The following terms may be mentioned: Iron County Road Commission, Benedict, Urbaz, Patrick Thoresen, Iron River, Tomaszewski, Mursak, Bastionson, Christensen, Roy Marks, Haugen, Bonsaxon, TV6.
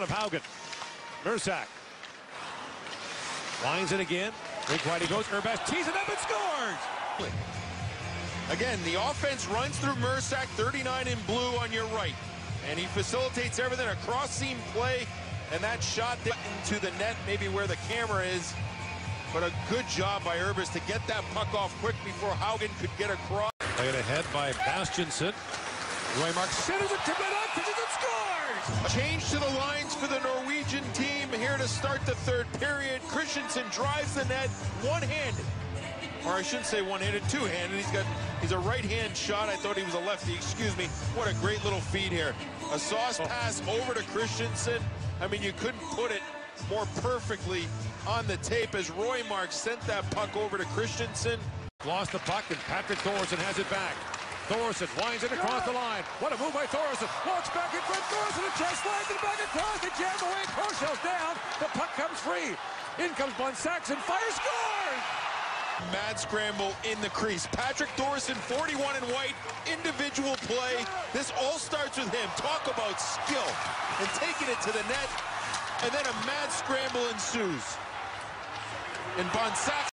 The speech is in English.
front of Haugen. Mursak lines it again. Big wide he goes. Urbaz tees it up and scores! Again, the offense runs through Mursak, 39 in blue on your right. And he facilitates everything, a cross-seam play, and that shot into the net, maybe where the camera is. But a good job by Urbaz to get that puck off quick before Haugen could get across. Played ahead by Bastionson. Roy Marks centers it to Benedict, pitches and scores! A change to the lines for the Norwegian team here to start the third period. Christensen drives the net one-handed. Or I shouldn't say one-handed, two-handed. He's a right-hand shot. I thought he was a lefty, excuse me. What a great little feed here. A sauce pass over to Christensen. I mean, you couldn't put it more perfectly on the tape as Roy Marks sent that puck over to Christensen. Lost the puck, and Patrick Thoresen has it back. Thoresen winds it across the line. What a move by Thoresen. Walks back in front. Thoresen and tries slides it back across. They jam away. Crochel's down. The puck comes free. In comes Bonsaxon. Fire, scores! Mad scramble in the crease. Patrick Thoresen, 41 and white, individual play. This all starts with him. Talk about skill and taking it to the net, and then a mad scramble ensues. And Bonsaxon.